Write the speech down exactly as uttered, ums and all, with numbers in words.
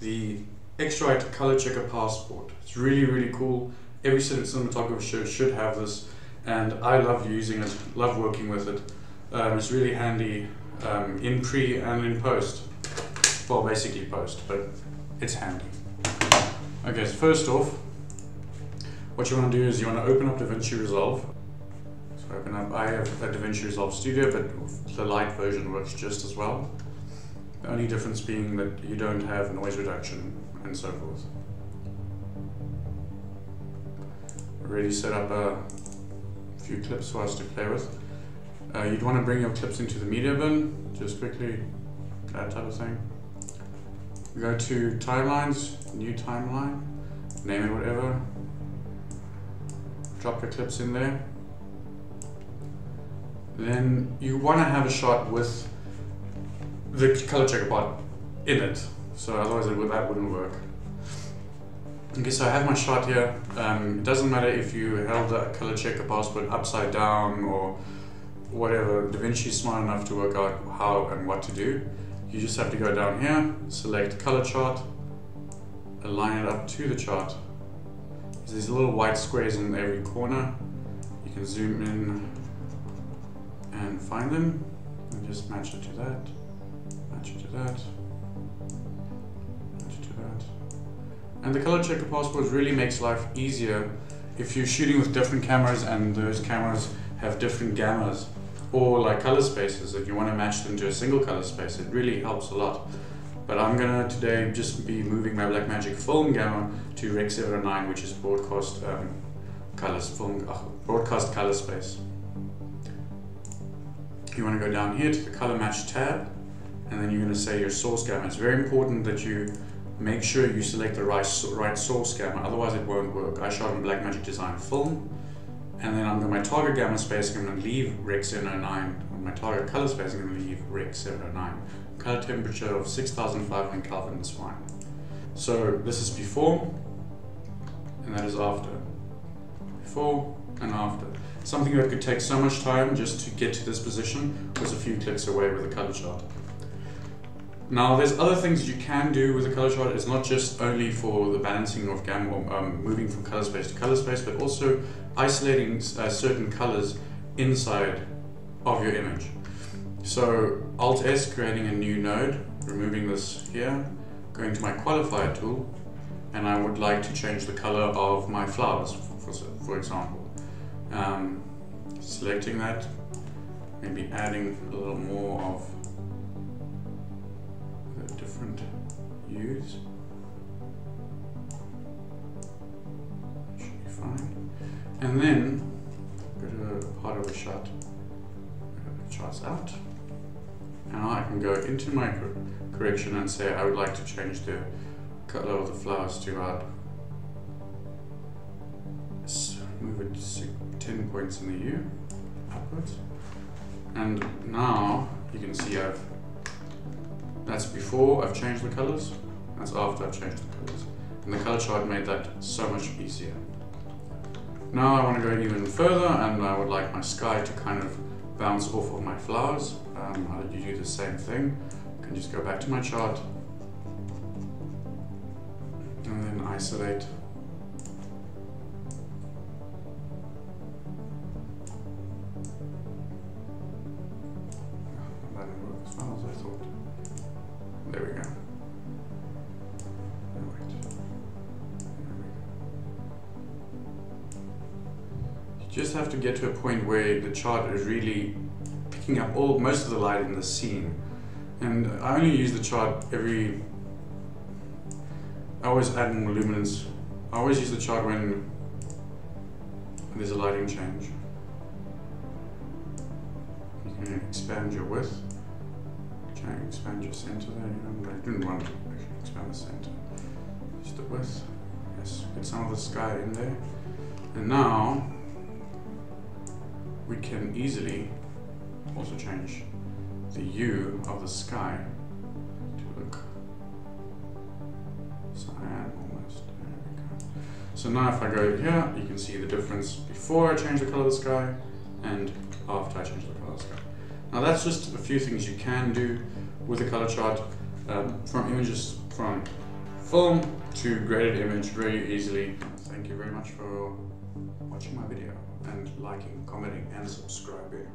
the X-Rite Colour Checker Passport. It's really, really cool. Every cinematographer should, should have this, and I love using it, love working with it. Um, it's really handy um, in pre and in post. Well, basically post, but it's handy. Okay, so first off, what you want to do is you want to open up DaVinci Resolve. So open up, I have a DaVinci Resolve Studio, but the light version works just as well. The only difference being that you don't have noise reduction and so forth. Already set up a few clips for us to play with. Uh, you'd want to bring your clips into the media bin, just quickly, that type of thing. Go to timelines, new timeline, name it whatever. Drop your clips in there. Then you want to have a shot with the color checker part in it, so otherwise it would, that wouldn't work. Okay, so I have my shot here. Um, it doesn't matter if you held the color checker passport upside down or whatever. DaVinci's smart enough to work out how and what to do. You just have to go down here, select color chart, align it up to the chart. There's these little white squares in every corner. You can zoom in and find them and just match it to that, match it to that, match it to that. And the color checker passport really makes life easier if you're shooting with different cameras and those cameras have different gammas or like color spaces. If you want to match them to a single color space, it really helps a lot. But I'm gonna today just be moving my Blackmagic Film Gamma to Rec seven oh nine, which is broadcast um, colors film uh, broadcast color space. You want to go down here to the color match tab, and then you're going to say your source gamma. It's very important that you make sure you select the right, right source gamma, otherwise it won't work. I shot in Blackmagic Design Film, and then under my target gamma space, I'm going to leave Rec seven oh nine. On my target color space, I'm going to leave Rec seven oh nine. Color temperature of six thousand five hundred Kelvin is fine. So this is before, and that is after. Before and after. Something that could take so much time just to get to this position was a few clicks away with a color chart. Now there's other things you can do with a color chart. It's not just only for the balancing of gamma, um, moving from color space to color space, but also isolating uh, certain colors inside of your image. So Alt S, creating a new node, removing this here, going to my qualifier tool, and I would like to change the color of my flowers, for, for example. Um, selecting that, maybe adding a little more of different hues. Should be fine. And then go to the part of the shot, charts out. And I can go into my correction and say I would like to change the color of the flowers to red. So move it to ten points in the U, upwards. And now you can see I've That's before I've changed the colors, that's after I've changed the colors. And the color chart made that so much easier. Now I want to go even further, and I would like my sky to kind of bounce off of my flowers. Um, you do the same thing. I can just go back to my chart and then isolate. That didn't work as well as I thought. There we go. You just have to get to a point where the chart is really picking up all most of the light in the scene. And I only use the chart every... I always add more luminance. I always use the chart when there's a lighting change. You can expand your width. Try and expand your center there. I didn't want to actually expand the center. Just the width. Yes, get some of the sky in there. And now we can easily also change the hue of the sky to look cyan almost. There we go. So now if I go here, you can see the difference before I change the color of the sky and after I change the color of the sky. Now that's just a few things you can do with a color chart um, from images from film to graded image very easily. Thank you very much for watching my video and liking, commenting and subscribing.